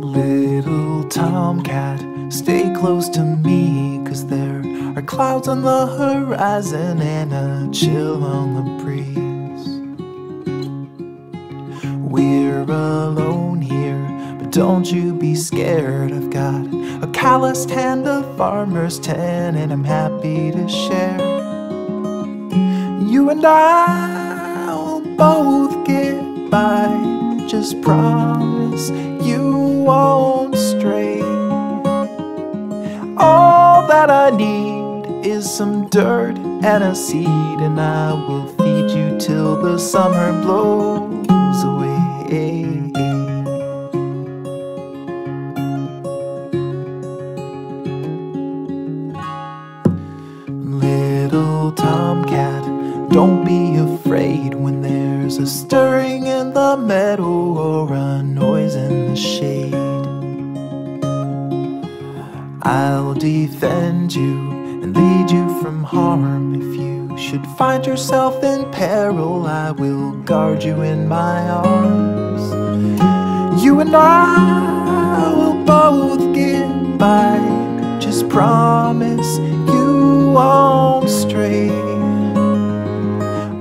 Little tomcat, stay close to me, 'cause there are clouds on the horizon and a chill on the breeze. We're alone here, but don't you be scared. I've got a calloused hand, a farmer's tan, and I'm happy to share. You and I will both get by, just promise you won't stray. All that I need is some dirt and a seed, and I will feed you till the summer blows away. Little tomcat, don't be afraid when there's a stirring in the meadow or a noise in the shade. I'll defend you and lead you from harm. If you should find yourself in peril, I will guard you in my arms. You and I will both get by, just promise you won't stray.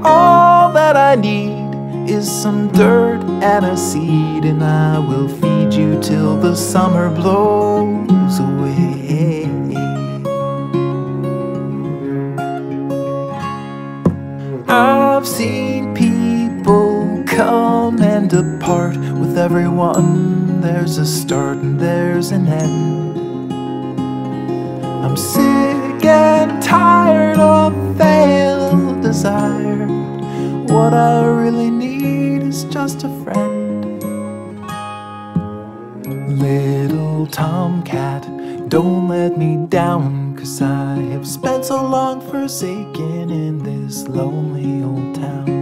All that I need is some dirt and a seed, and I will feed you till the summer blows away. I've seen people come and depart. With everyone there's a start and there's an end. I'm sick and tired of failed desire. What I really need is just a friend. Little tomcat, don't let me down, 'cause I have spent so long forsaken in this lonely old town.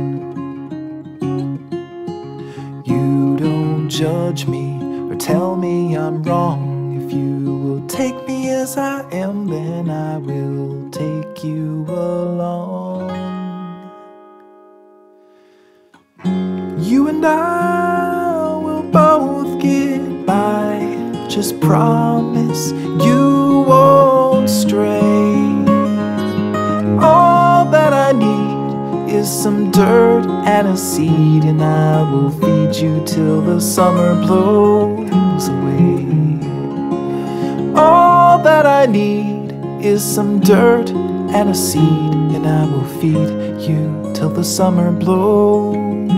You don't judge me or tell me I'm wrong. If you will take me as I am, then I will take you along. You and I will both get by, just promise you won't stray. All that I need is some dirt and a seed, and I will feed you till the summer blows away. All that I need is some dirt and a seed, and I will feed you till the summer blows away.